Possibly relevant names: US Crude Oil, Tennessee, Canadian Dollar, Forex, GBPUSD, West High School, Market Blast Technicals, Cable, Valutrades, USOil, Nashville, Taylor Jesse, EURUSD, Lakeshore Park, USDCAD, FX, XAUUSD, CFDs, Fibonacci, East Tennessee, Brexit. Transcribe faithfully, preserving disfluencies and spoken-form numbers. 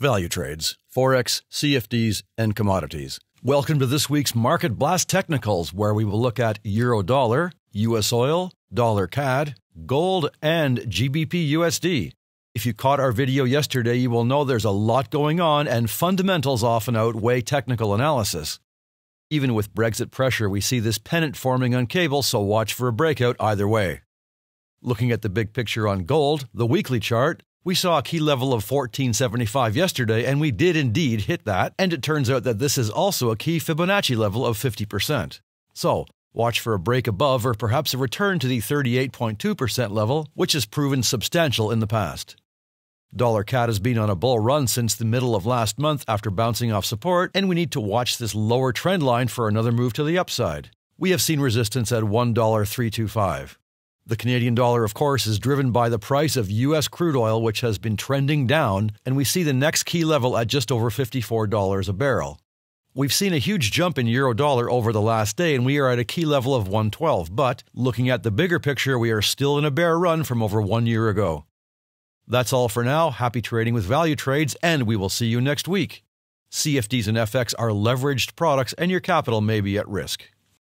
Valutrades, Forex, C F Ds, and commodities. Welcome to this week's Market Blast Technicals, where we will look at Euro Dollar, U S Oil, Dollar C A D, Gold, and G B P U S D. If you caught our video yesterday, you will know there's a lot going on, and fundamentals often outweigh technical analysis. Even with Brexit pressure, we see this pennant forming on Cable, so watch for a breakout either way. Looking at the big picture on gold, the weekly chart, we saw a key level of fourteen seventy-five yesterday, and we did indeed hit that, and it turns out that this is also a key Fibonacci level of fifty percent. So, watch for a break above or perhaps a return to the thirty-eight point two percent level, which has proven substantial in the past. Dollar C A D has been on a bull run since the middle of last month after bouncing off support, and we need to watch this lower trend line for another move to the upside. We have seen resistance at one dollar three twenty-five. The Canadian dollar, of course, is driven by the price of U S crude oil, which has been trending down, and we see the next key level at just over fifty-four dollars a barrel. We've seen a huge jump in euro dollar over the last day, and we are at a key level of one twelve, but looking at the bigger picture, we are still in a bear run from over one year ago. That's all for now. Happy trading with Valutrades, and we will see you next week. C F Ds and F X are leveraged products, and your capital may be at risk.